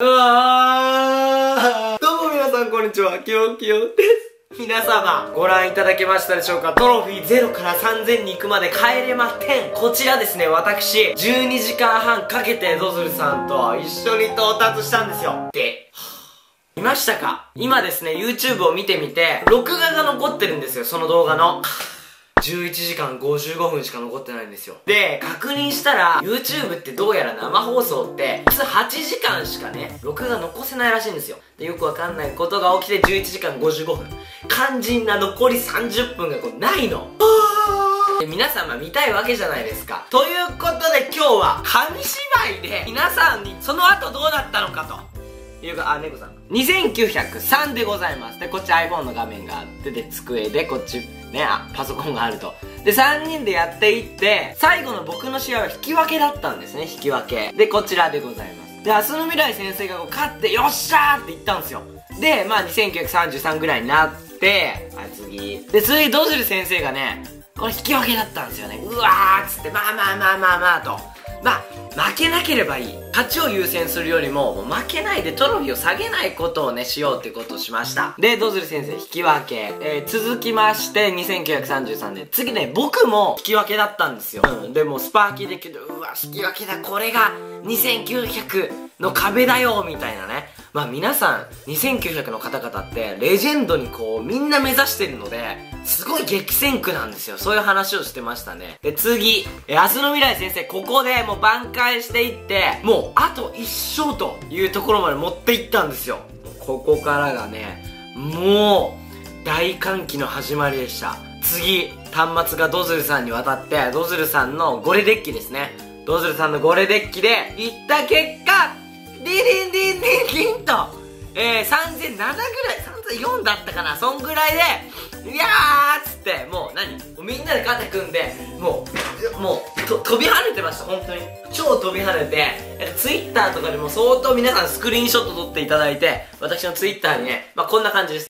どうも皆さんこんにちは、きよきよです。皆様ご覧いただけましたでしょうか。トロフィー0から3000に行くまで帰れま10。こちらですね、私12時間半かけてドズルさんと一緒に到達したんですよ。で見ましたか。今ですね YouTube を見てみて録画が残ってるんですよ。その動画の11時間55分しか残ってないんですよ。で、確認したら YouTube ってどうやら生放送って普通8時間しかね録画残せないらしいんですよ。で、よくわかんないことが起きて11時間55分、肝心な残り30分がこうないの。で、皆様見たいわけじゃないですか。ということで今日は紙芝居で皆さんにその後どうなったのかというか、あ、猫さん2903でございます。で、こっち iPhone の画面があって、で机でこっちね、あ、パソコンがあると。で、3人でやっていって、最後の僕の試合は引き分けだったんですね。引き分けでこちらでございます。で、明日の未来先生がこう勝ってよっしゃーって言ったんですよ。で、まあ2933ぐらいになって、はい、次で、次ドズル先生がねこれ引き分けだったんですよね。うわーっつって、まあまあまあまあまあと、まあ、負けなければいい。勝ちを優先するよりも、もう負けないでトロフィーを下げないことをね、しようってことをしました。で、ドズル先生、引き分け。続きまして、2933で。次ね、僕も引き分けだったんですよ。うん。で、もうスパーキーでけど、うわ、引き分けだ。これが2900の壁だよ、みたいなね。まあ皆さん、2900の方々って、レジェンドにこう、みんな目指してるので、すごい激戦区なんですよ。そういう話をしてましたね。で、次、明日の未来先生、ここでもう挽回していって、もうあと1勝というところまで持っていったんですよ。ここからがね、もう、大歓喜の始まりでした。次、端末がドズルさんに渡って、ドズルさんのゴレデッキですね。ドズルさんのゴレデッキで、行った結果、リリンリンリンリンと、3007ぐらい、3004だったかな、そんぐらいで、いやーっつって、もう何、みんなで肩組んで、もう飛び跳ねてました、本当に。超飛び跳ねて、Twitter とかでも相当皆さんスクリーンショット撮っていただいて、私の Twitter にね、まあこんな感じです。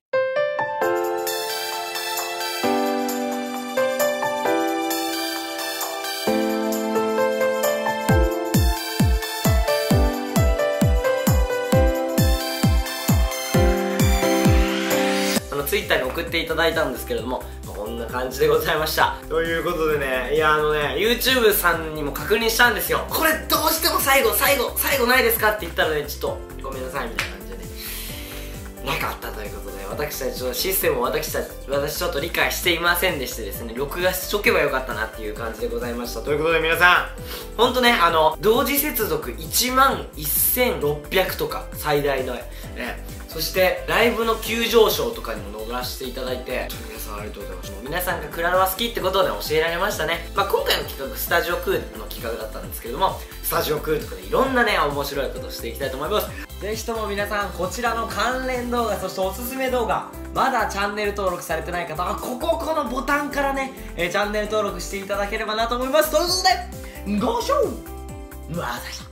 ツイッターに送っていただいたんですけれども、こんな感じでございました。ということでね、いや、YouTube さんにも確認したんですよ。これどうしても最後ないですかって言ったらね、ちょっとごめんなさいみたいな感じでね、なかったということで、私たちのシステムを私ちょっと理解していませんでしてですね、録画しとけばよかったなっていう感じでございました。ということで皆さん、ほんとね、同時接続11600とか、最大の、ね、そしてライブの急上昇とかにも乗らせていただいて、皆さんありがとうございます。もう皆さんがクラロワ好きってことで教えられましたね。まあ、今回の企画スタジオクールの企画だったんですけれども、スタジオクールとかでいろんなね面白いことをしていきたいと思います。ぜひとも皆さん、こちらの関連動画、そしておすすめ動画、まだチャンネル登録されてない方はこのボタンからね、チャンネル登録していただければなと思います。ということでご視聴ありがとうございました。